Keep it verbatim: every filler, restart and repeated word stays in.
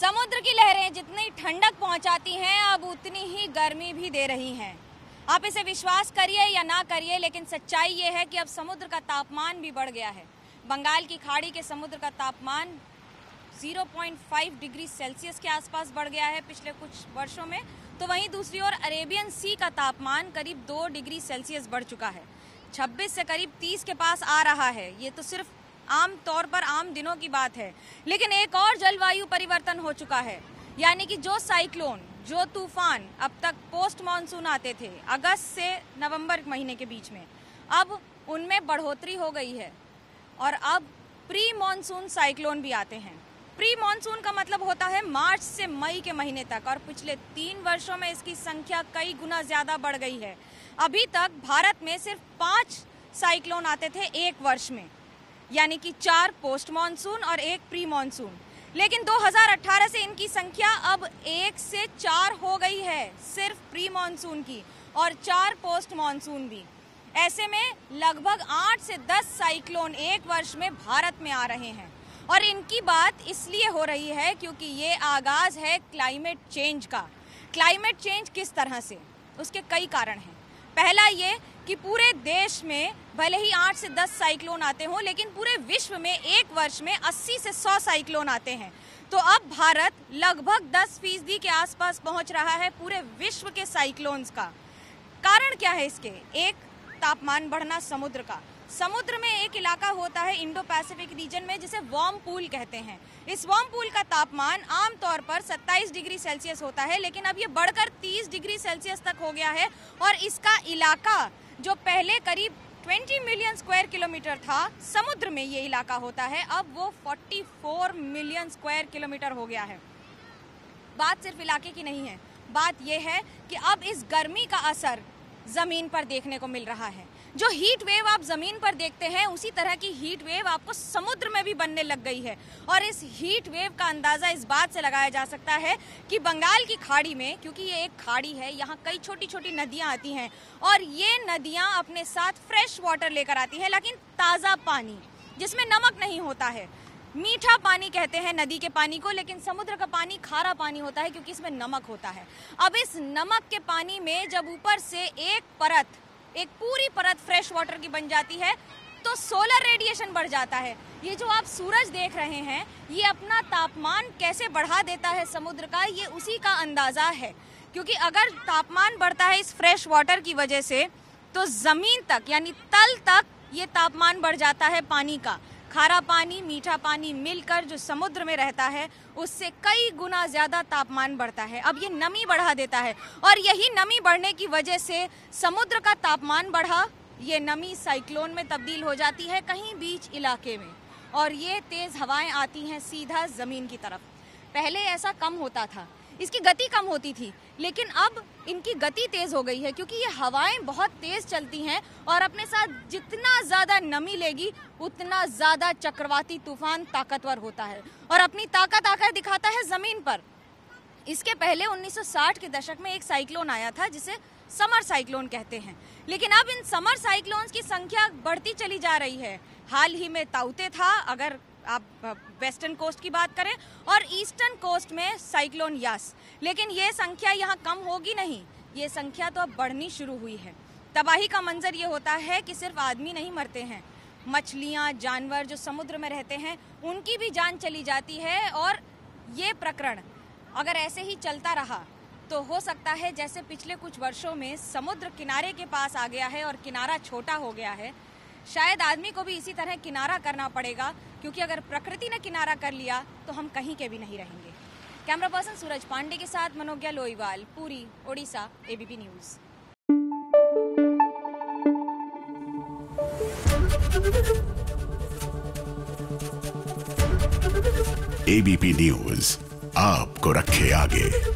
समुद्र की लहरें जितनी ठंडक पहुंचाती हैं, अब उतनी ही गर्मी भी दे रही हैं। आप इसे विश्वास करिए या ना करिए, लेकिन सच्चाई ये है कि अब समुद्र का तापमान भी बढ़ गया है। बंगाल की खाड़ी के समुद्र का तापमान zero point five degree Celsius के आसपास बढ़ गया है पिछले कुछ वर्षों में, तो वहीं दूसरी ओर अरेबियन सी का तापमान करीब दो डिग्री सेल्सियस बढ़ चुका है, छब्बीस से करीब तीस के पास आ रहा है। ये तो सिर्फ आम तौर पर आम दिनों की बात है, लेकिन एक और जलवायु परिवर्तन हो चुका है, यानी कि जो साइक्लोन, जो तूफान अब तक पोस्ट मानसून आते थे अगस्त से नवंबर महीने के बीच में, अब उनमें बढ़ोतरी हो गई है और अब प्री मानसून साइक्लोन भी आते हैं। प्री मानसून का मतलब होता है मार्च से मई के महीने तक, और पिछले तीन वर्षों में इसकी संख्या कई गुना ज़्यादा बढ़ गई है। अभी तक भारत में सिर्फ पाँच साइक्लोन आते थे एक वर्ष में, यानी कि चार पोस्ट मानसून और एक प्री मानसून, लेकिन दो हज़ार अठारह से इनकी संख्या अब एक से चार हो गई है, सिर्फ प्री मानसून की, और चार पोस्ट मानसून भी। ऐसे में लगभग आठ से दस साइक्लोन एक वर्ष में भारत में आ रहे हैं, और इनकी बात इसलिए हो रही है क्योंकि ये आगाज़ है क्लाइमेट चेंज का। क्लाइमेट चेंज किस तरह से, उसके कई कारण हैं। पहला ये कि पूरे देश में भले ही आठ से दस साइक्लोन आते हों, लेकिन पूरे विश्व में एक वर्ष में अस्सी से सौ साइक्लोन आते हैं, तो अब भारत लगभग दस फीसदी के आसपास पहुंच रहा है पूरे विश्व के साइक्लोन्स का। कारण क्या है इसके? एक, तापमान बढ़ना समुद्र का। समुद्र में एक इलाका होता है इंडो पैसिफिक रीजन में जिसे वार्म पूल कहते हैं। इस वार्म पूल का तापमान आमतौर पर सत्ताईस डिग्री सेल्सियस होता है, लेकिन अब ये बढ़कर तीस डिग्री सेल्सियस तक हो गया है, और इसका इलाका जो पहले करीब बीस मिलियन स्क्वायर किलोमीटर था, समुद्र में ये इलाका होता है, अब वो चौवालीस मिलियन स्क्वायर किलोमीटर हो गया है। बात सिर्फ इलाके की नहीं है, बात यह है कि अब इस गर्मी का असर ज़मीन पर देखने को मिल रहा है। जो हीट वेव आप ज़मीन पर देखते हैं, उसी तरह की हीट वेव आपको समुद्र में भी बनने लग गई है, और इस हीट वेव का अंदाज़ा इस बात से लगाया जा सकता है कि बंगाल की खाड़ी में, क्योंकि ये एक खाड़ी है, यहाँ कई छोटी छोटी नदियाँ आती हैं, और ये नदियाँ अपने साथ फ्रेश वाटर लेकर आती हैं, लेकिन ताज़ा पानी जिसमें नमक नहीं होता है। मीठा पानी कहते हैं नदी के पानी को, लेकिन समुद्र का पानी खारा पानी होता है क्योंकि इसमें नमक होता है। अब इस नमक के पानी में जब ऊपर से एक परत, एक पूरी परत फ्रेश वाटर की बन जाती है, तो सोलर रेडिएशन बढ़ जाता है। ये जो आप सूरज देख रहे हैं, ये अपना तापमान कैसे बढ़ा देता है समुद्र का, ये उसी का अंदाज़ा है। क्योंकि अगर तापमान बढ़ता है इस फ्रेश वाटर की वजह से, तो ज़मीन तक यानी तल तक ये तापमान बढ़ जाता है पानी का। खारा पानी, मीठा पानी मिलकर जो समुद्र में रहता है, उससे कई गुना ज़्यादा तापमान बढ़ता है। अब ये नमी बढ़ा देता है, और यही नमी बढ़ने की वजह से समुद्र का तापमान बढ़ा, ये नमी साइक्लोन में तब्दील हो जाती है कहीं बीच इलाके में, और ये तेज़ हवाएं आती हैं सीधा ज़मीन की तरफ। पहले ऐसा कम होता था, इसकी गति कम होती थी, लेकिन अब इनकी गति तेज़ हो गई है क्योंकि ये हवाएं बहुत तेज़ चलती हैं, और अपने साथ जितना ज़्यादा नमी लेगी उतना ज़्यादा चक्रवाती तूफान ताकतवर होता है और अपनी ताकत आकर दिखाता है ज़मीन पर। इसके पहले उन्नीस सौ साठ के दशक में एक साइक्लोन आया था जिसे समर साइक्लोन कहते हैं, लेकिन अब इन समर साइक्लोन्स की संख्या बढ़ती चली जा रही है। हाल ही में ताउते था, अगर आप वेस्टर्न कोस्ट की बात करें, और ईस्टर्न कोस्ट में साइक्लोन यास, लेकिन ये संख्या यहाँ कम होगी नहीं, ये संख्या तो अब बढ़नी शुरू हुई है। तबाही का मंजर ये होता है कि सिर्फ आदमी नहीं मरते हैं, मछलियाँ, जानवर जो समुद्र में रहते हैं, उनकी भी जान चली जाती है। और ये प्रकरण अगर ऐसे ही चलता रहा तो हो सकता है जैसे पिछले कुछ वर्षों में समुद्र किनारे के पास आ गया है और किनारा छोटा हो गया है, शायद आदमी को भी इसी तरह किनारा करना पड़ेगा, क्योंकि अगर प्रकृति ने किनारा कर लिया तो हम कहीं के भी नहीं रहेंगे। कैमरा पर्सन सूरज पांडे के साथ Manogya Loiwal, Puri, Odisha, ABP news. ABP news आपको रखे आगे।